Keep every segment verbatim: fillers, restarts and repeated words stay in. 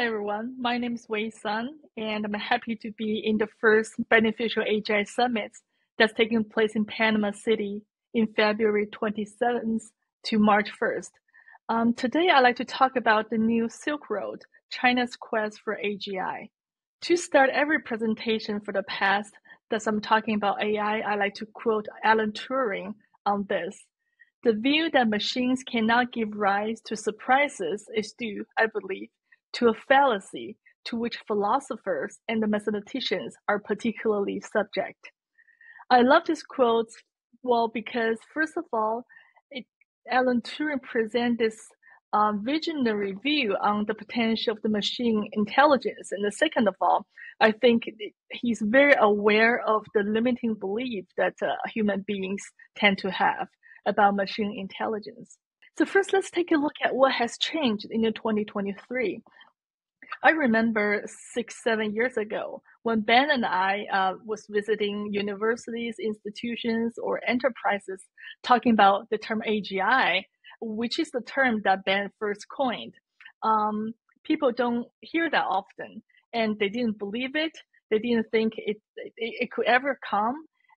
everyone, my name is Wei Sun, and I'm happy to be in the first Beneficial A G I Summit that's taking place in Panama City in February twenty-seventh to March first. Um, today, I'd like to talk about the new Silk Road, China's quest for A G I. To start every presentation for the past that I'm talking about A I, I like to quote Alan Turing on this. The view that machines cannot give rise to surprises is due, I believe, to a fallacy to which philosophers and the mathematicians are particularly subject. I love this quote, well, because first of all, it, Alan Turing presents this uh, visionary view on the potential of the machine intelligence. And the second of all, I think he's very aware of the limiting belief that uh, human beings tend to have about machine intelligence. So first, let's take a look at what has changed in twenty twenty-three. I remember six, seven years ago when Ben and I uh, was visiting universities, institutions, or enterprises talking about the term A G I, which is the term that Ben first coined. Um, people don't hear that often, and they didn't believe it. They didn't think it, it, it could ever come.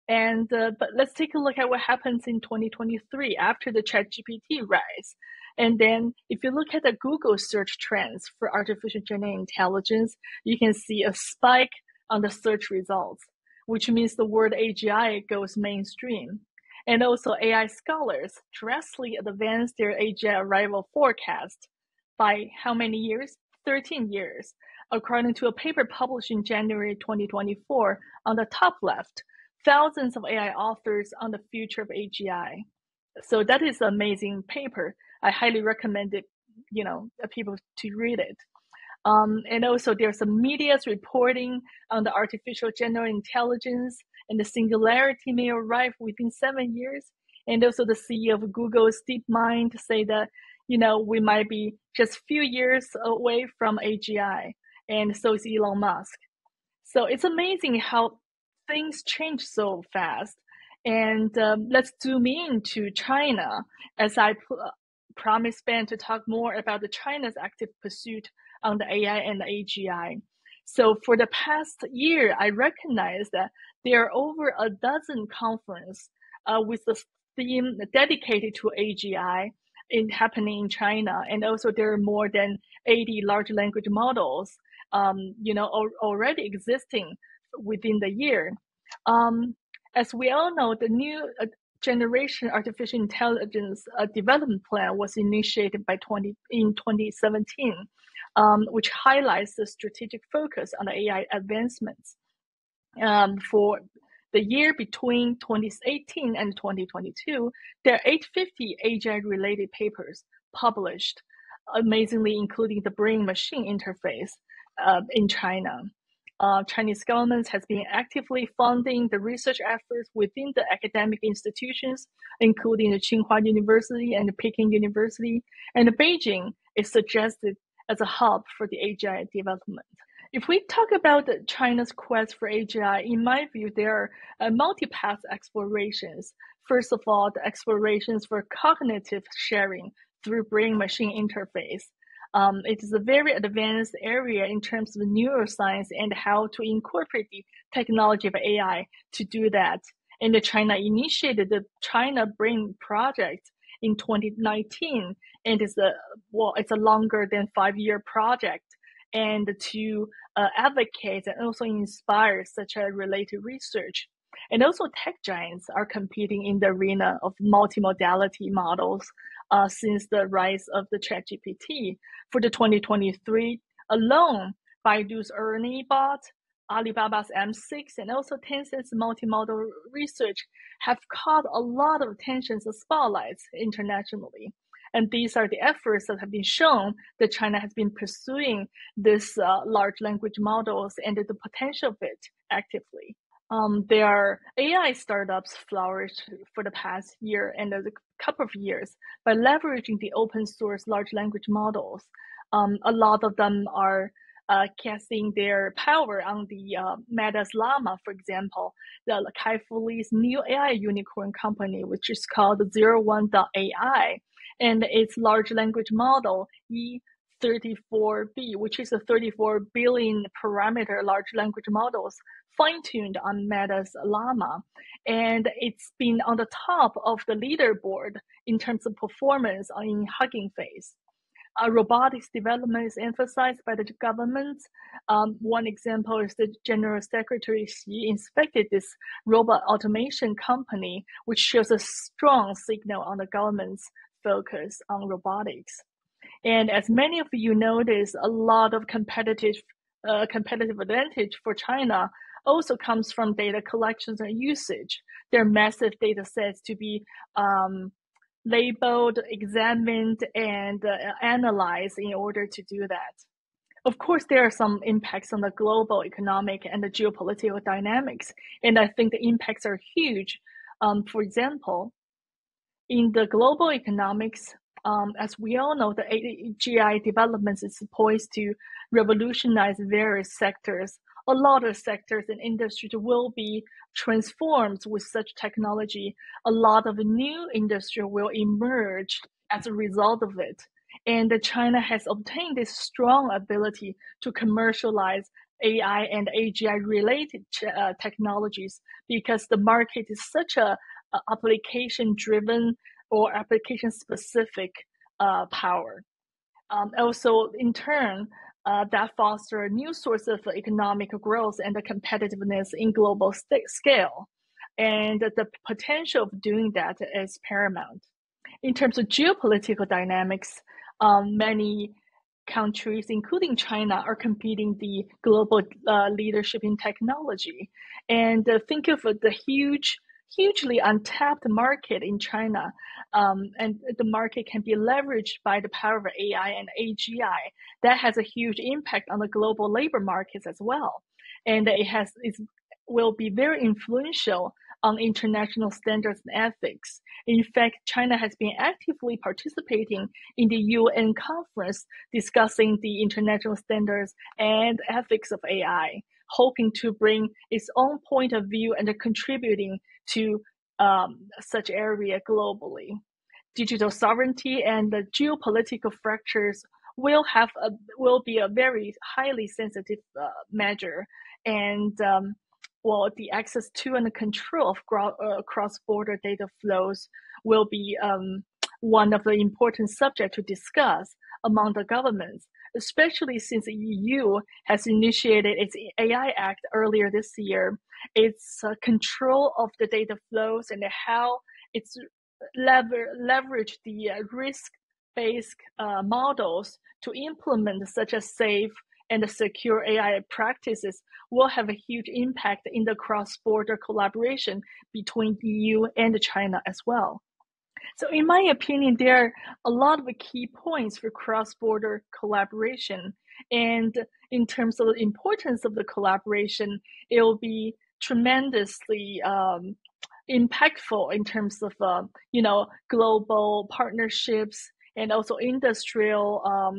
And uh, but let's take a look at what happens in twenty twenty-three after the ChatGPT rise. And then if you look at the Google search trends for artificial general intelligence, you can see a spike on the search results, which means the word A G I goes mainstream. And also A I scholars drastically advanced their A G I arrival forecast by how many years? thirteen years, according to a paper published in January twenty twenty-four on the top left. Thousands of A I authors on the future of A G I. So that is an amazing paper. I highly recommend it, you know, people to read it. Um, and also there's some media's reporting on the artificial general intelligence and the singularity may arrive within seven years. And also the C E O of Google's DeepMind say that, you know, we might be just few years away from A G I. And so is Elon Musk. So it's amazing how things change so fast. And um, let's zoom in to China, as I promised Ben to talk more about the China's active pursuit on the A I and the A G I. So for the past year, I recognize that there are over a dozen conferences uh, with the theme dedicated to A G I in happening in China. And also there are more than eighty large language models um, you know, al already existing within the year. Um, as we all know, the new uh, generation artificial intelligence uh, development plan was initiated by twenty in twenty seventeen, um, which highlights the strategic focus on the A I advancements um, for the year between twenty eighteen and twenty twenty-two. There are eight hundred fifty A G I-related papers published, amazingly including the brain-machine interface uh, in China. Uh, Chinese government has been actively funding the research efforts within the academic institutions, including the Tsinghua University and the Peking University, and Beijing is suggested as a hub for the A G I development. If we talk about China's quest for A G I, in my view, there are uh, multi-path explorations. First of all, the explorations for cognitive sharing through brain-machine interface. Um, it is a very advanced area in terms of neuroscience and how to incorporate the technology of A I to do that. And China initiated the China Brain Project in twenty nineteen, and it's a well, it's a longer than five-year project, and to uh, advocate and also inspire such a related research. And also tech giants are competing in the arena of multimodality models uh, since the rise of the ChatGPT. For the twenty twenty-three alone, Baidu's Ernie bot, Alibaba's M six, and also Tencent's multimodal research have caught a lot of attention and spotlights internationally. And these are the efforts that have been shown that China has been pursuing this uh, large language models and the potential of it actively. Um, there are A I startups flourished for the past year and a couple of years by leveraging the open source large language models. Um, a lot of them are uh, casting their power on the uh, Meta's Llama, for example, the Kai-Fu Lee's new A I unicorn company, which is called zero one dot A I, and its large language model, Yi, thirty-four B, which is a thirty-four billion parameter large language models fine-tuned on Meta's Llama. And it's been on the top of the leaderboard in terms of performance in Hugging Face. Uh, robotics development is emphasized by the government. Um, one example is the General Secretary Xi inspected this robot automation company, which shows a strong signal on the government's focus on robotics. And as many of you know, there's a lot of competitive, uh, competitive advantage for China also comes from data collections and usage. There are massive data sets to be um, labeled, examined, and uh, analyzed in order to do that. Of course, there are some impacts on the global economic and the geopolitical dynamics, and I think the impacts are huge. Um, for example, in the global economics, Um, as we all know, the A G I developments is poised to revolutionize various sectors. A lot of sectors and industries will be transformed with such technology. A lot of new industry will emerge as a result of it. And China has obtained this strong ability to commercialize A I and A G I-related uh, technologies because the market is such a, a application-driven or application-specific uh, power. Um, also, in turn, uh, that fosters a new source of economic growth and the competitiveness in global scale. And the potential of doing that is paramount. In terms of geopolitical dynamics, um, many countries, including China, are competing the global uh, leadership in technology. And uh, think of the huge hugely untapped market in China, um, and the market can be leveraged by the power of A I and A G I. That has a huge impact on the global labor markets as well, and it has it will be very influential on international standards and ethics. In fact, China has been actively participating in the U N conference discussing the international standards and ethics of A I, hoping to bring its own point of view and contributing to um, such area globally. Digital sovereignty and the geopolitical fractures will have a, will be a very highly sensitive uh, measure, and um, well, the access to and the control of uh, cross-border data flows will be um, one of the important subjects to discuss among the governments, especially since the E U has initiated its A I Act earlier this year. Its uh, control of the data flows and how it's lever leverage the uh, risk-based uh, models to implement such a safe and secure A I practices will have a huge impact in the cross-border collaboration between the E U and China as well. So in my opinion, there are a lot of key points for cross-border collaboration. And in terms of the importance of the collaboration, it will be tremendously um, impactful in terms of, uh, you know, global partnerships and also industrial um,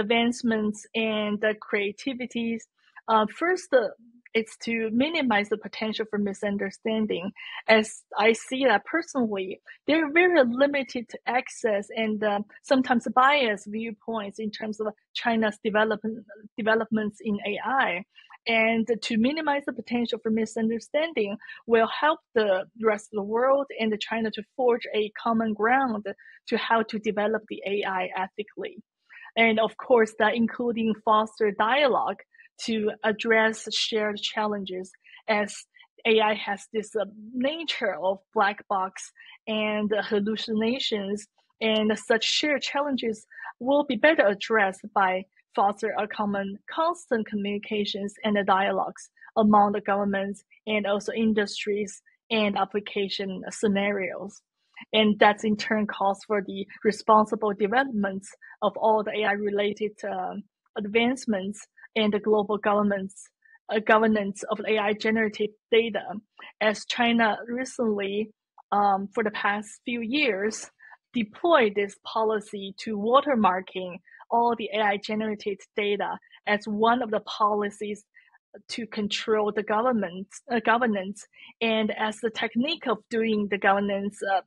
advancements and uh, creativities. Uh, first, uh, it's to minimize the potential for misunderstanding. As I see that personally, there are very limited access and uh, sometimes biased viewpoints in terms of China's development, developments in A I. And to minimize the potential for misunderstanding will help the rest of the world and China to forge a common ground to how to develop the A I ethically. And of course, that including foster dialogue to address shared challenges, as A I has this uh, nature of black box and uh, hallucinations, and such shared challenges will be better addressed by foster a common constant communications and the dialogues among the governments and also industries and application scenarios. And that's in turn calls for the responsible developments of all the A I-related uh, advancements and the global governments, uh, governance of A I generative data. As China recently, um, for the past few years, deployed this policy to watermarking all the A I generated data as one of the policies to control the government uh, governance. And as the technique of doing the governance, uh,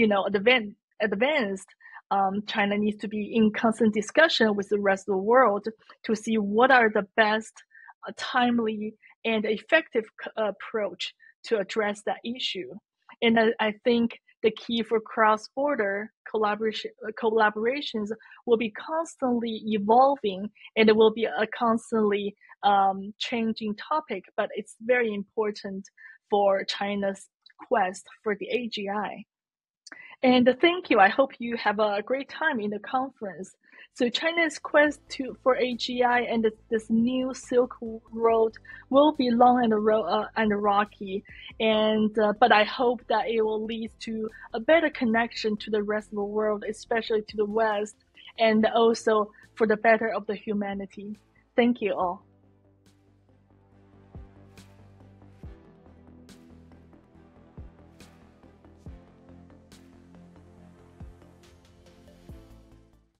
you know, advanced, um, China needs to be in constant discussion with the rest of the world to see what are the best, uh, timely, and effective approach to address that issue. And I, I think the key for cross-border collaboration, collaborations will be constantly evolving, and it will be a constantly um, changing topic, but it's very important for China's quest for the A G I. And thank you. I hope you have a great time in the conference. So China's quest to, for A G I and this new Silk Road will be long and, ro uh, and rocky, and uh, but I hope that it will lead to a better connection to the rest of the world, especially to the West, and also for the better of the humanity. Thank you all.